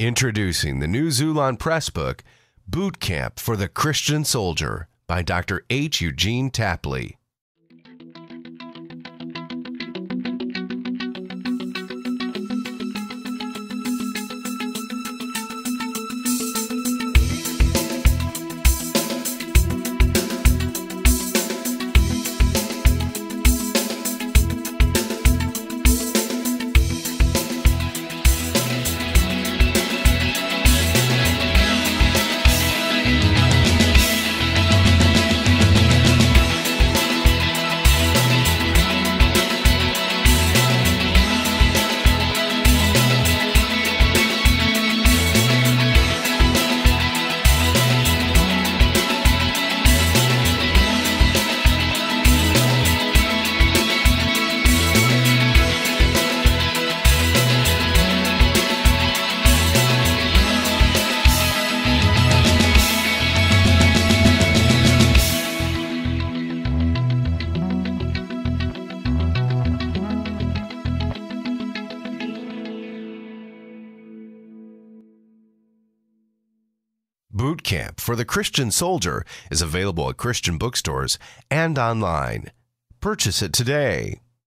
Introducing the new Xulon Press book, Boot Camp for the Christian Soldier, by Dr. H. Eugene Tapley. Boot Camp for the Christian Soldier is available at Christian bookstores and online. Purchase it today.